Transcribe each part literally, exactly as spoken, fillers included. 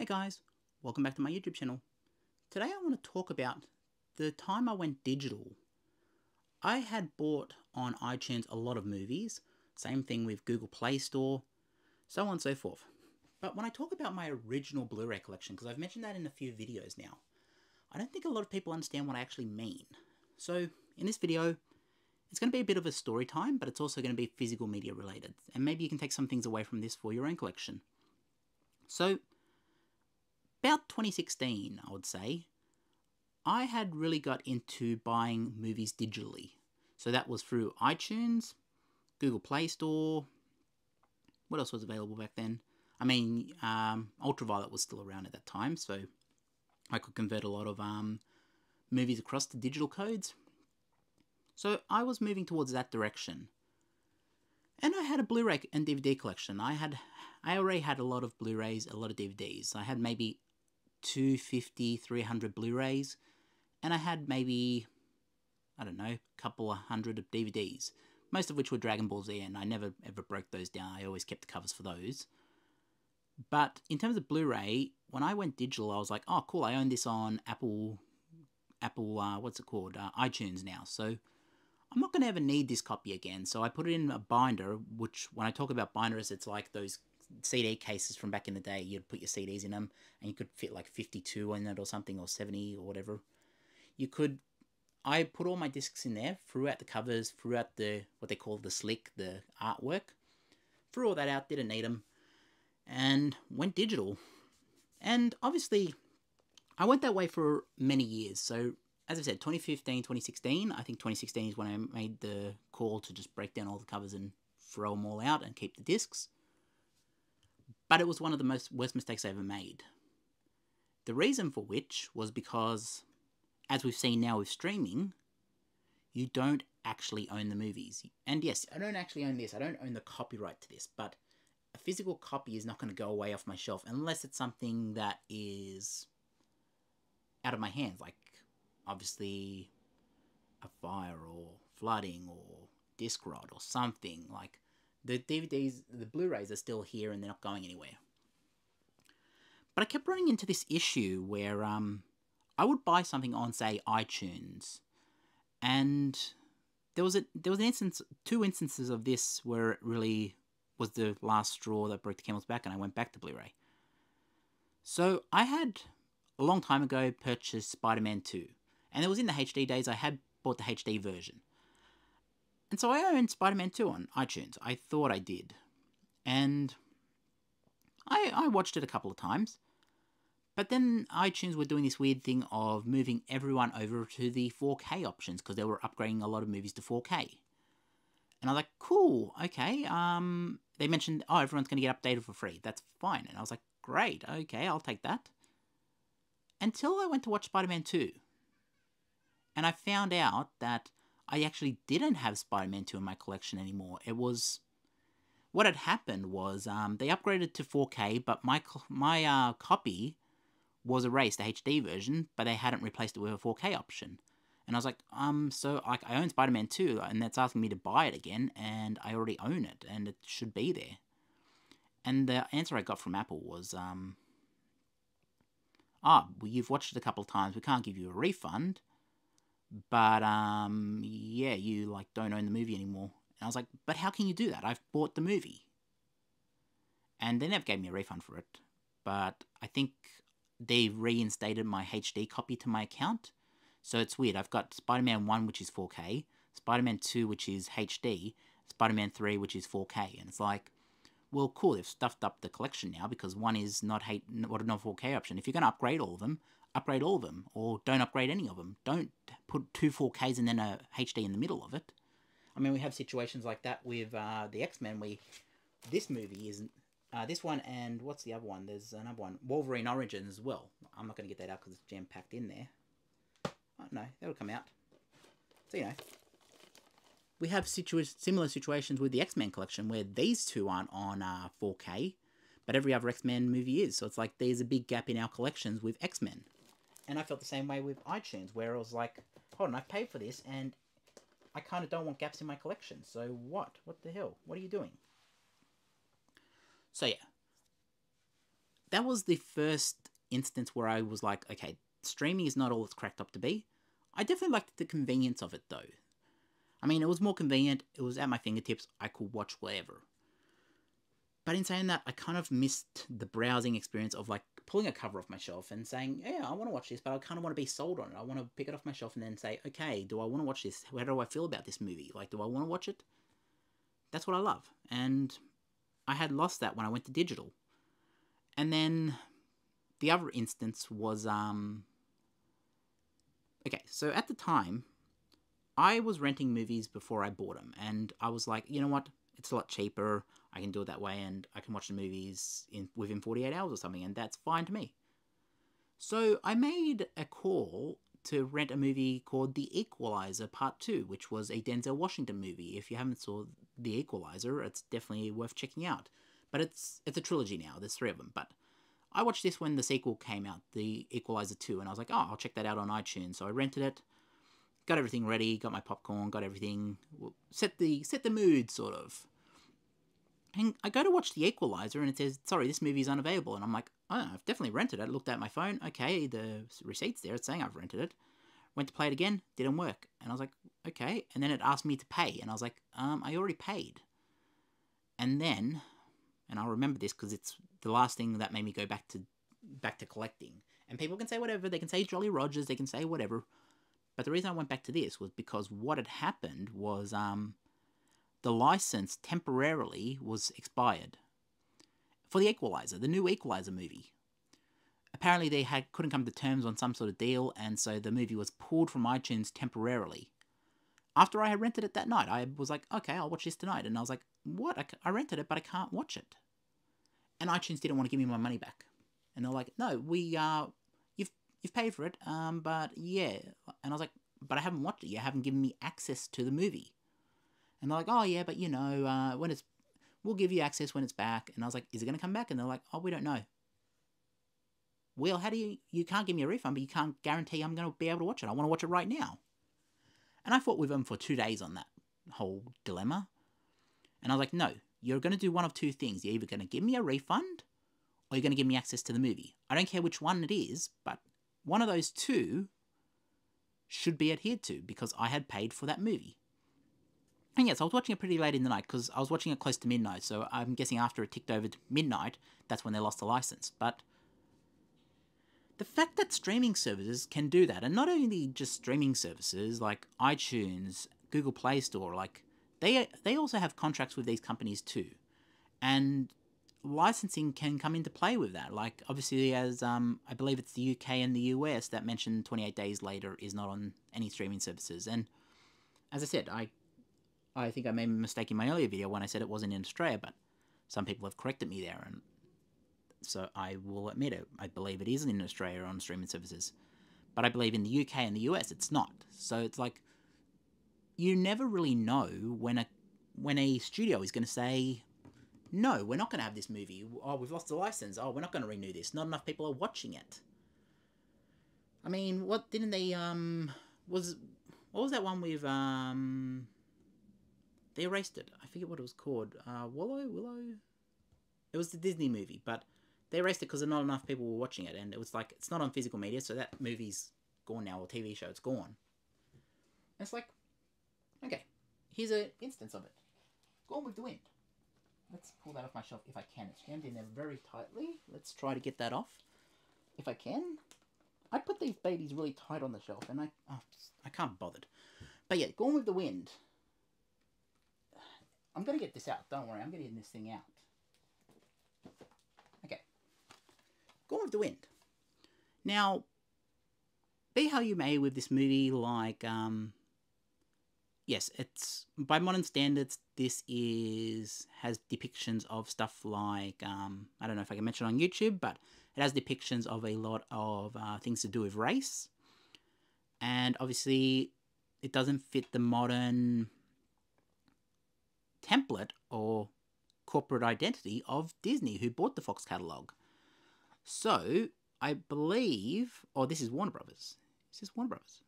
Hey guys, welcome back to my YouTube channel. Today I want to talk about the time I went digital. I had bought on iTunes a lot of movies, same thing with Google Play Store, so on and so forth. But when I talk about my original Blu-ray collection, because I've mentioned that in a few videos now, I don't think a lot of people understand what I actually mean. So in this video, it's going to be a bit of a story time, but it's also going to be physical media related, and maybe you can take some things away from this for your own collection. So about twenty sixteen, I would say, I had really got into buying movies digitally. So that was through iTunes, Google Play Store, what else was available back then? I mean, um, Ultraviolet was still around at that time, so I could convert a lot of um, movies across to digital codes. So I was moving towards that direction. And I had a Blu-ray and D V D collection. I had, I already had a lot of Blu-rays, a lot of D V Ds. I had maybe two fifty, three hundred Blu-rays, and I had maybe, I don't know, a couple of hundred of D V Ds, most of which were Dragon Ball Z, and I never ever broke those down. I always kept the covers for those. But in terms of Blu-ray, when I went digital, I was like, oh, cool, I own this on Apple, Apple, uh, what's it called, uh, iTunes now, so I'm not going to ever need this copy again, so I put it in a binder, which when I talk about binders, it's like those C D cases from back in the day. You'd put your C Ds in them, and you could fit like fifty-two in it or something, or seventy or whatever. You could, I put all my discs in there, threw out the covers, threw out the, what they call the slick, the artwork, threw all that out, didn't need them, and went digital. And obviously, I went that way for many years, so as I said, twenty fifteen, twenty sixteen, I think twenty sixteen is when I made the call to just break down all the covers and throw them all out and keep the discs. But it was one of the most worst mistakes I ever made. The reason for which was because, as we've seen now with streaming, you don't actually own the movies. And yes, I don't actually own this. I don't own the copyright to this, but a physical copy is not going to go away off my shelf unless it's something that is out of my hands, like obviously a fire or flooding or disc rot or something. Like the D V Ds, the Blu-rays are still here and they're not going anywhere. But I kept running into this issue where um, I would buy something on, say, iTunes, and there was a there was an instance, two instances of this where it really was the last straw that broke the camel's back, and I went back to Blu-ray. So I had a long time ago purchased Spider-Man two. And it was in the H D days. I had bought the H D version. And so I owned Spider-Man two on iTunes. I thought I did. And I, I watched it a couple of times. But then iTunes were doing this weird thing of moving everyone over to the four K options, because they were upgrading a lot of movies to four K. And I was like, cool, okay. Um, they mentioned, oh, everyone's going to get updated for free. That's fine. And I was like, great, okay, I'll take that. Until I went to watch Spider-Man two. And I found out that I actually didn't have Spider-Man two in my collection anymore. It was, what had happened was um, they upgraded to four K, but my my uh, copy was erased, the H D version, but they hadn't replaced it with a four K option. And I was like, um, so like I own Spider-Man two, and that's asking me to buy it again, and I already own it, and it should be there. And the answer I got from Apple was, um, ah, oh, well, you've watched it a couple of times. We can't give you a refund. But, um, yeah, you, like, don't own the movie anymore. And I was like, but how can you do that? I've bought the movie. And they never gave me a refund for it. But I think they reinstated my H D copy to my account. So it's weird. I've got Spider-Man one, which is four K. Spider-Man two, which is H D. Spider-Man three, which is four K. And it's like, well, cool, they've stuffed up the collection now because one is not a non four K option. If you're going to upgrade all of them, upgrade all of them, or don't upgrade any of them. Don't put two four Ks and then a H D in the middle of it. I mean, we have situations like that with uh, the X Men. We this movie isn't uh, this one, and what's the other one? There's another one, Wolverine Origins as well. I'm not going to get that out because it's jam packed in there. Oh no, that'll come out. So you know, we have situ similar situations with the X Men collection where these two aren't on uh, four K, but every other X Men movie is. So it's like there's a big gap in our collections with X Men. And I felt the same way with iTunes, where I was like, hold on, I paid for this, and I kind of don't want gaps in my collection. So what? What the hell? What are you doing? So yeah, that was the first instance where I was like, okay, streaming is not all it's cracked up to be. I definitely liked the convenience of it, though. I mean, it was more convenient. It was at my fingertips. I could watch whatever. But in saying that, I kind of missed the browsing experience of, like, pulling a cover off my shelf and saying, yeah, I want to watch this, but I kind of want to be sold on it. I want to pick it off my shelf and then say, okay, do I want to watch this? How do I feel about this movie? Like, do I want to watch it? That's what I love. And I had lost that when I went to digital. And then the other instance was, um... okay, so at the time, I was renting movies before I bought them. And I was like, you know what? It's a lot cheaper. I can do it that way, and I can watch the movies in within forty-eight hours or something, and that's fine to me. So I made a call to rent a movie called The Equalizer Part two, which was a Denzel Washington movie. If you haven't saw The Equalizer, it's definitely worth checking out. But it's it's a trilogy now. There's three of them. But I watched this when the sequel came out, The Equalizer two, and I was like, oh, I'll check that out on iTunes. So I rented it, got everything ready, got my popcorn, got everything, set the set the mood, sort of. And I go to watch The Equalizer, and it says, sorry, this movie is unavailable. And I'm like, oh, I've definitely rented it. I looked at my phone. Okay, the receipt's there. It's saying I've rented it. Went to play it again. Didn't work. And I was like, okay. And then it asked me to pay. And I was like, um, I already paid. And then, and I'll remember this because it's the last thing that made me go back to back to collecting. And people can say whatever. They can say Jolly Rogers. They can say whatever. But the reason I went back to this was because what had happened was... um. the license temporarily was expired for The Equalizer, the new Equalizer movie. Apparently they had couldn't come to terms on some sort of deal, and so the movie was pulled from iTunes temporarily. After I had rented it that night, I was like, okay, I'll watch this tonight. And I was like, what? I, I rented it, but I can't watch it. And iTunes didn't want to give me my money back. And they're like, no, we, uh, you've, you've paid for it, um, but yeah. And I was like, but I haven't watched it. You haven't given me access to the movie. And they're like, oh, yeah, but, you know, uh, when it's, we'll give you access when it's back. And I was like, is it going to come back? And they're like, oh, we don't know. Well, how do you, you can't give me a refund, but you can't guarantee I'm going to be able to watch it. I want to watch it right now. And I fought with them for two days on that whole dilemma. And I was like, no, you're going to do one of two things. You're either going to give me a refund or you're going to give me access to the movie. I don't care which one it is, but one of those two should be adhered to because I had paid for that movie. And yes, I was watching it pretty late in the night because I was watching it close to midnight, so I'm guessing after it ticked over to midnight, that's when they lost the license. But the fact that streaming services can do that, and not only just streaming services like iTunes, Google Play Store, like they, they also have contracts with these companies too. And licensing can come into play with that. Like obviously as um, I believe it's the U K and the U S that mentioned twenty-eight days later is not on any streaming services. And as I said, I... I think I made a mistake in my earlier video when I said it wasn't in Australia, but some people have corrected me there, and so I will admit it. I believe it is in Australia on streaming services, but I believe in the U K and the U S it's not. So it's like, you never really know when a when a studio is going to say, no, we're not going to have this movie. Oh, we've lost the license. Oh, we're not going to renew this. Not enough people are watching it. I mean, what didn't they, um, was, what was that one with, um... they erased it. I forget what it was called. Uh, Willow? Willow? It was the Disney movie, but they erased it because not enough people were watching it, and it was like, it's not on physical media, so that movie's gone now, or T V show, it's gone. And it's like, okay, here's an instance of it. Gone with the Wind. Let's pull that off my shelf if I can. It's jammed in there very tightly. Let's try to get that off if I can. I put these babies really tight on the shelf, and I, oh, I can't be bothered. But yeah, Gone with the Wind. I'm going to get this out. Don't worry. I'm getting this thing out. Okay. Gone with the Wind. Now, be how you may with this movie, like, um, yes, it's, by modern standards, this is, has depictions of stuff like, um, I don't know if I can mention it on YouTube, but it has depictions of a lot of uh, things to do with race. And obviously, it doesn't fit the modern template or corporate identity of Disney, who bought the Fox catalog. So I believe, or this is Warner Brothers. Is this Warner Brothers?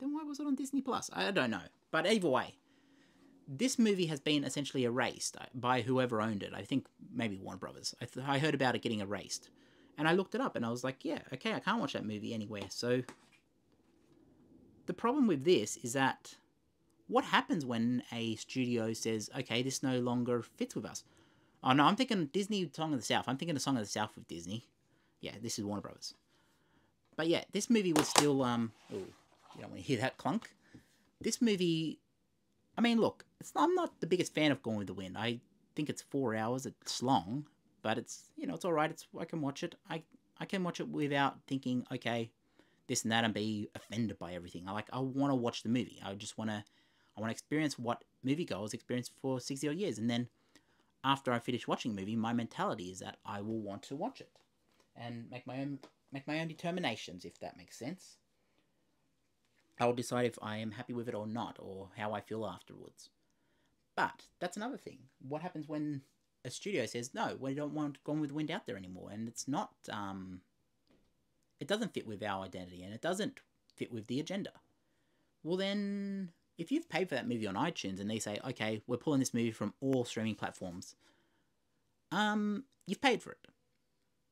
Then why was it on Disney Plus? I don't know. But either way, this movie has been essentially erased by whoever owned it. I think maybe Warner Brothers. I, th I heard about it getting erased. And I looked it up and I was like, yeah, okay, I can't watch that movie anywhere. So the problem with this is that what happens when a studio says, okay, this no longer fits with us? Oh, no, I'm thinking Disney Song of the South. I'm thinking the Song of the South with Disney. Yeah, this is Warner Brothers. But yeah, this movie was still... Um, oh, you don't want to hear that clunk. This movie... I mean, look, it's not, I'm not the biggest fan of Gone with the Wind. I think it's four hours. It's long, but it's, you know, it's all right. It's, I can watch it. I, I can watch it without thinking, okay, this and that, and be offended by everything. I like, I want to watch the movie. I just want to, I want to experience what moviegoers experience for sixty odd years. And then after I finish watching a movie, my mentality is that I will want to watch it and make my own, make my own determinations, if that makes sense. I'll decide if I am happy with it or not, or how I feel afterwards. But that's another thing. What happens when a studio says, no, we don't want Gone with the Wind out there anymore, and it's not, um, it doesn't fit with our identity, and it doesn't fit with the agenda? Well then, if you've paid for that movie on iTunes and they say, okay, we're pulling this movie from all streaming platforms, um, you've paid for it,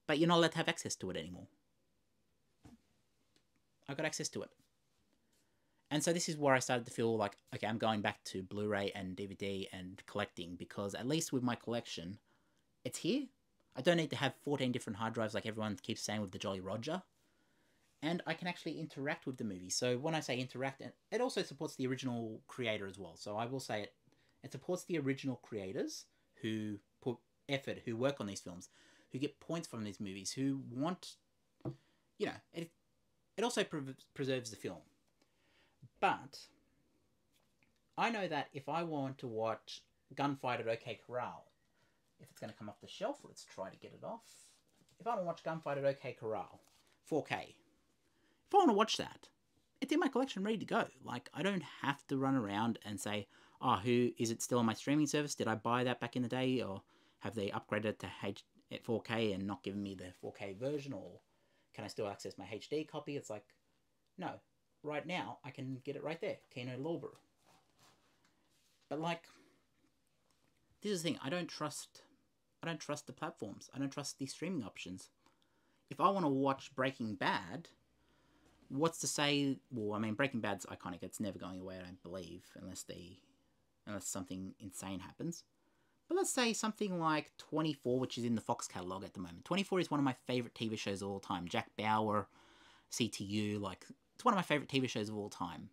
but you're not allowed to have access to it anymore. I got access to it. And so this is where I started to feel like, okay, I'm going back to Blu-ray and D V D and collecting, because at least with my collection, it's here. I don't need to have fourteen different hard drives like everyone keeps saying with the Jolly Roger. And I can actually interact with the movie. So when I say interact, it also supports the original creator as well. So I will say it, it supports the original creators who put effort, who work on these films, who get points from these movies, who want, you know, it, it also pre- preserves the film. But I know that if I want to watch Gunfight at OK Corral, if it's going to come off the shelf, let's try to get it off. If I want to watch Gunfight at OK Corral, four K, if I want to watch that, it's in my collection ready to go. Like, I don't have to run around and say, oh, who is it still on my streaming service? Did I buy that back in the day? Or have they upgraded it to four K and not given me the four K version? Or can I still access my H D copy? It's like, no. Right now, I can get it right there. Kino Lorber. But like, this is the thing. I don't trust. I don't trust the platforms. I don't trust the streaming options. If I want to watch Breaking Bad, what's to say? Well, I mean, Breaking Bad's iconic. It's never going away, I don't believe, unless they, unless something insane happens. But let's say something like twenty-four, which is in the Fox catalog at the moment. twenty-four is one of my favorite T V shows of all time. Jack Bauer, C T U, like. It's one of my favourite T V shows of all time.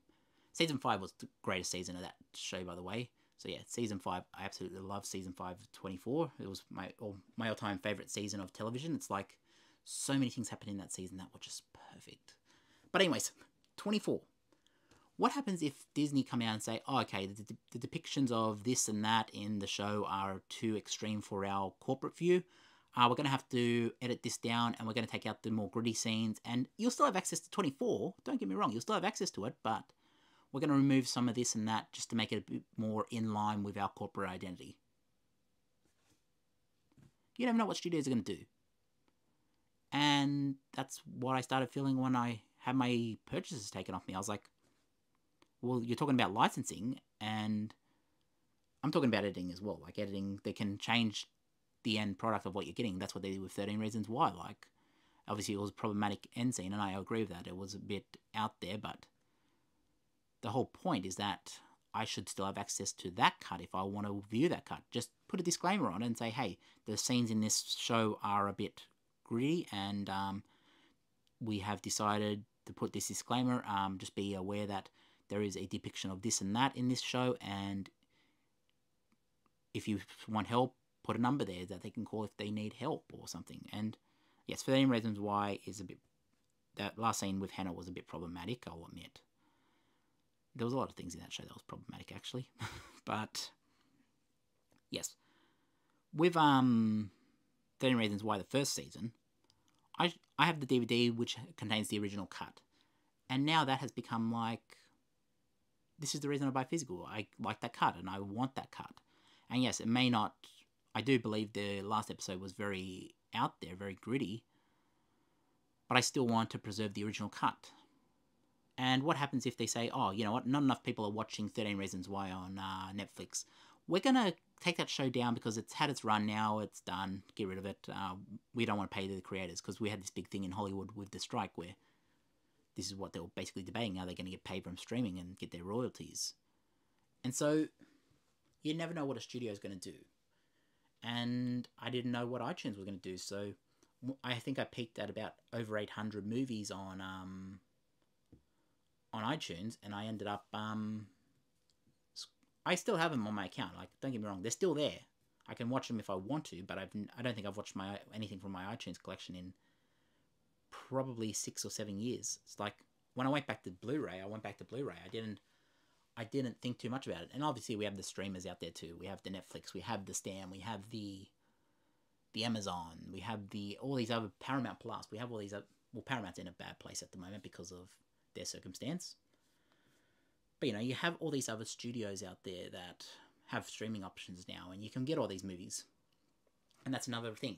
Season five was the greatest season of that show, by the way. So yeah, Season five, I absolutely love Season five of twenty-four. It was my all, my all-time favourite season of television. It's like, so many things happened in that season that were just perfect. But anyways, twenty-four. What happens if Disney come out and say, oh, okay, the, the, the depictions of this and that in the show are too extreme for our corporate view. Uh, we're going to have to edit this down, and we're going to take out the more gritty scenes, and you'll still have access to twenty-four, don't get me wrong, you'll still have access to it, but we're going to remove some of this and that just to make it a bit more in line with our corporate identity. You never know what studios are going to do. And that's what I started feeling when I had my purchases taken off me. I was like, well, you're talking about licensing, and I'm talking about editing as well. Like editing, they can change the end product of what you're getting. That's what they did with thirteen reasons why. Like, obviously it was a problematic end scene, and I agree with that. It was a bit out there, but the whole point is that I should still have access to that cut if I want to view that cut. Just put a disclaimer on it and say, hey, the scenes in this show are a bit gritty, and um, we have decided to put this disclaimer. Um, just be aware that there is a depiction of this and that in this show, and if you want help, put a number there that they can call if they need help or something. And yes, thirteen reasons why is a bit... That last scene with Hannah was a bit problematic, I'll admit. There was a lot of things in that show that was problematic, actually. But yes. With um, thirteen reasons why, the first season, I, I have the D V D which contains the original cut. And now that has become like... This is the reason I buy physical. I like that cut, and I want that cut. And yes, it may not... I do believe the last episode was very out there, very gritty, but I still want to preserve the original cut. And what happens if they say, oh, you know what, not enough people are watching thirteen reasons why on uh, Netflix. We're going to take that show down because it's had its run now, it's done, get rid of it. Uh, we don't want to pay the creators, because we had this big thing in Hollywood with the strike where this is what they were basically debating. Are they going to get paid from streaming and get their royalties? And so you never know what a studio is going to do. And I didn't know what iTunes was going to do, so I think I peaked at about over eight hundred movies on um, on iTunes, and I ended up... Um, I still have them on my account. Like, don't get me wrong, they're still there. I can watch them if I want to, but I've I don't think I've watched my anything from my iTunes collection in probably six or seven years. It's like when I went back to Blu-ray, I went back to Blu-ray. I didn't I didn't think too much about it. And obviously we have the streamers out there too. We have the Netflix, we have the Stan, we have the the Amazon, we have the all these other Paramount Plus. We have all these other, well, Paramount's in a bad place at the moment because of their circumstance. But, you know, you have all these other studios out there that have streaming options now, and you can get all these movies. And that's another thing.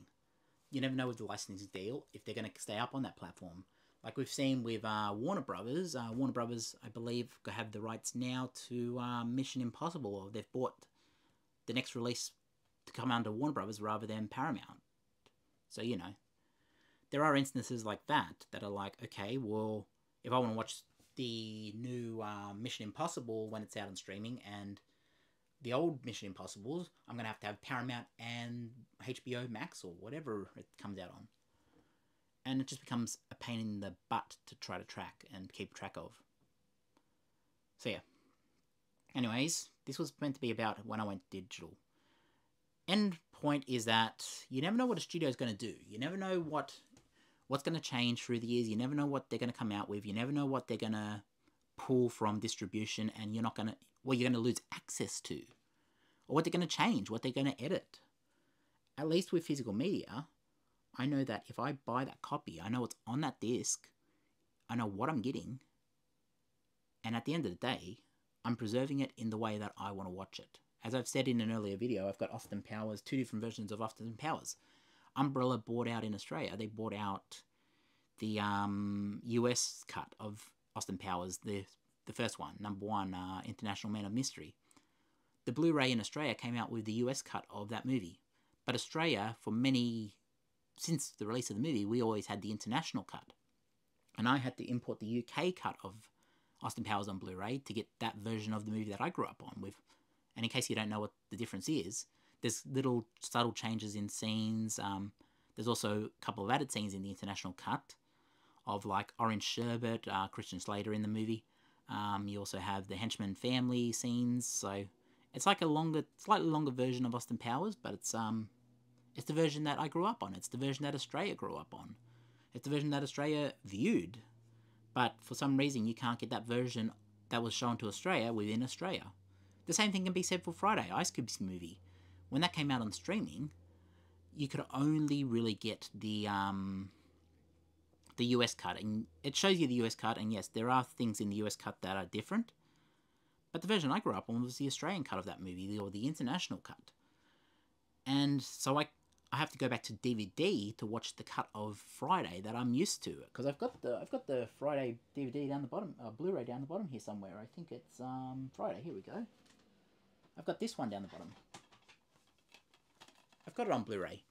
You never know with the licensing deal if they're going to stay up on that platform. Like we've seen with uh, Warner Brothers. Uh, Warner Brothers, I believe, have the rights now to uh, Mission Impossible, or they've bought the next release to come under Warner Brothers rather than Paramount. So, you know, there are instances like that that are like, okay, well, if I want to watch the new uh, Mission Impossible when it's out on streaming and the old Mission Impossibles, I'm going to have to have Paramount and H B O Max or whatever it comes out on. And it just becomes a pain in the butt to try to track and keep track of. So yeah. Anyways, this was meant to be about when I went digital. End point is that you never know what a studio is going to do. You never know what... What's going to change through the years? You never know what they're going to come out with. You never know what they're going to pull from distribution, and you're not going to, well, you're going to lose access to, or what they're going to change, what they're going to edit. At least with physical media, I know that if I buy that copy, I know what's on that disc, I know what I'm getting, and at the end of the day, I'm preserving it in the way that I want to watch it. As I've said in an earlier video, I've got Austin Powers, two different versions of Austin Powers. Umbrella bought out in Australia. They bought out the um, U S cut of Austin Powers, the the first one, number one, uh, International Man of Mystery. The Blu-ray in Australia came out with the U S cut of that movie. But Australia, for many, since the release of the movie, we always had the international cut. And I had to import the U K cut of Austin Powers on Blu-ray to get that version of the movie that I grew up on with. And in case you don't know what the difference is, there's little subtle changes in scenes. Um, there's also a couple of added scenes in the international cut of like Orange Sherbet, uh, Christian Slater in the movie. Um, you also have the henchman family scenes. So it's like a longer, slightly longer version of Austin Powers, but it's um, it's the version that I grew up on. It's the version that Australia grew up on. It's the version that Australia viewed. But for some reason, you can't get that version that was shown to Australia within Australia. The same thing can be said for Friday, Ice Cube's movie. When that came out on streaming, you could only really get the um, the U S cut. And it shows you the U S cut, and yes, there are things in the U S cut that are different. But the version I grew up on was the Australian cut of that movie, or the international cut. And so I, I have to go back to D V D to watch the cut of Friday that I'm used to, because I've got the I've got the Friday D V D down the bottom, uh, Blu-ray down the bottom here somewhere. I think it's um, Friday. Here we go. I've got this one down the bottom. I've got it on Blu-ray.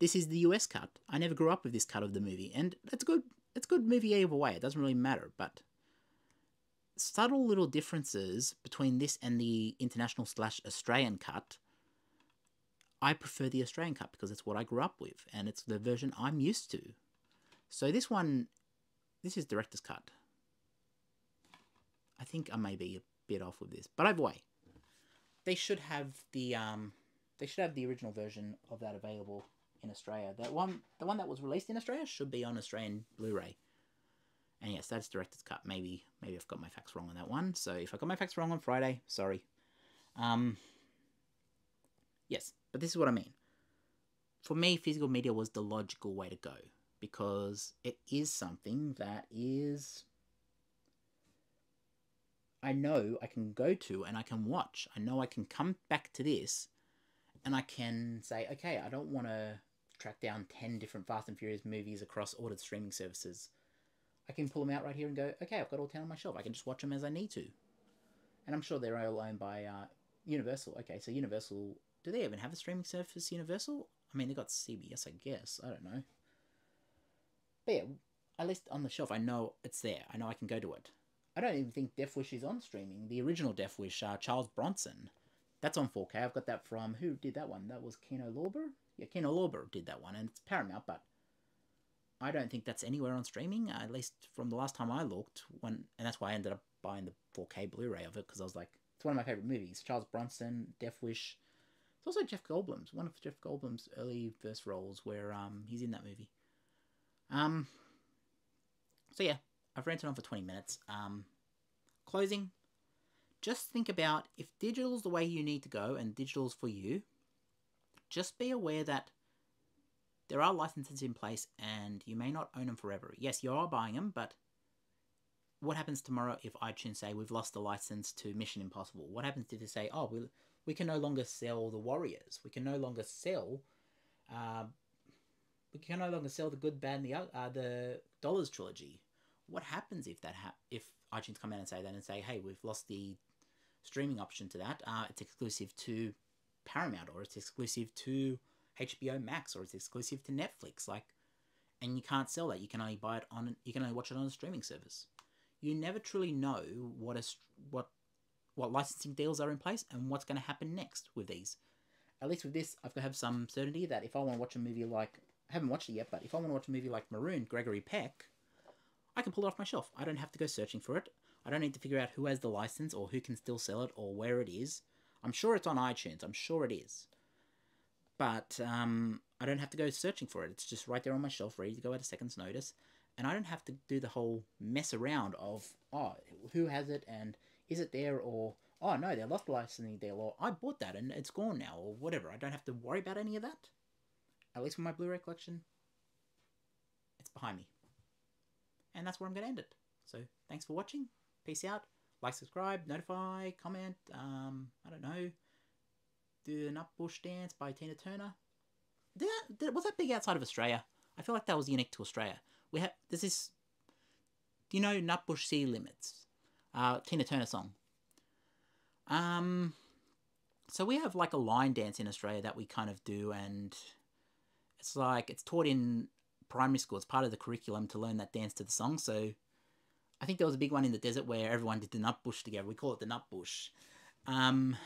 This is the U S cut. I never grew up with this cut of the movie, and that's good. It's a good movie either way. It doesn't really matter, but subtle little differences between this and the international slash Australian cut. I prefer the Australian cut because it's what I grew up with, and it's the version I'm used to. So this one, this is director's cut. I think I may be a bit off with this, but either way, they should have the um. They should have the original version of that available in Australia. That one, the one that was released in Australia, should be on Australian Blu-ray. And yes, that's director's cut. Maybe, maybe I've got my facts wrong on that one. So if I got my facts wrong on Friday, sorry. Um, yes, but this is what I mean. For me, physical media was the logical way to go, because it is something that is... I know I can go to and I can watch. I know I can come back to this, and I can say, okay, I don't want to track down ten different Fast and Furious movies across all the streaming services. I can pull them out right here and go, okay, I've got all ten on my shelf. I can just watch them as I need to. And I'm sure they're all owned by uh, Universal. Okay, so Universal, do they even have a streaming service, Universal? I mean, they got C B S, I guess. I don't know. But yeah, at least on the shelf, I know it's there. I know I can go to it. I don't even think Deathwish is on streaming. The original Deathwish, uh, Charles Bronson. That's on four K. I've got that from, who did that one? That was Kino Lorber? Yeah, Kino Lorber did that one, and it's Paramount, but I don't think that's anywhere on streaming, uh, at least from the last time I looked. When, and that's why I ended up buying the four K Blu-ray of it, because I was like, it's one of my favourite movies. Charles Bronson, Deathwish. It's also Jeff Goldblum's, one of Jeff Goldblum's early first roles where um, he's in that movie. Um. So yeah, I've ranted on for twenty minutes. Um, closing, just think about if digital's the way you need to go and digital's for you, just be aware that there are licenses in place and you may not own them forever. Yes, you are buying them, but what happens tomorrow if iTunes say we've lost the license to Mission Impossible? What happens if they say, oh, we, we can no longer sell The Warriors. We can no longer sell... Uh, we can no longer sell The Good, Bad, and the, uh, the Dollars trilogy. What happens if that ha if iTunes come out and say that and say, hey, we've lost the streaming option to that. Uh, it's exclusive to Paramount, or it's exclusive to H B O Max, or it's exclusive to Netflix. Like, and you can't sell that. You can only buy it on. You can only watch it on a streaming service. You never truly know what a, what what licensing deals are in place and what's going to happen next with these. At least with this, I've got to have some certainty that if I want to watch a movie like, I haven't watched it yet, but if I want to watch a movie like Maroon, Gregory Peck, I can pull it off my shelf. I don't have to go searching for it. I don't need to figure out who has the license or who can still sell it or where it is. I'm sure it's on iTunes. I'm sure it is. But um, I don't have to go searching for it. It's just right there on my shelf, ready to go at a second's notice. And I don't have to do the whole mess around of, oh, who has it and is it there, or, oh, no, they lost the licensing deal, or I bought that and it's gone now, or whatever. I don't have to worry about any of that. At least for my Blu-ray collection, it's behind me. And that's where I'm going to end it. So thanks for watching. Peace out. Like, subscribe, notify, comment. Um, I don't know. Do the Nutbush Dance by Tina Turner. Did that, did, was that big outside of Australia? I feel like that was unique to Australia. We have there's this. Do you know Nutbush City Limits? Uh, Tina Turner song. Um, so we have like a line dance in Australia that we kind of do, and it's like it's taught in primary school. It's part of the curriculum to learn that dance to the song. So I think there was a big one in the desert where everyone did the Nutbush together. We call it the Nutbush. Um,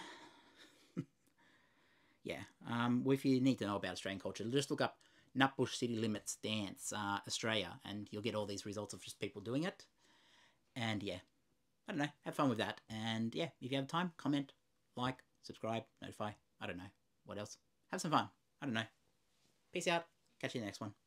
yeah. Um, well, if you need to know about Australian culture, just look up Nutbush City Limits Dance uh, Australia, and you'll get all these results of just people doing it. And yeah, I don't know. Have fun with that. And yeah, if you have time, comment, like, subscribe, notify. I don't know. What else? Have some fun. I don't know. Peace out. Catch you in the next one.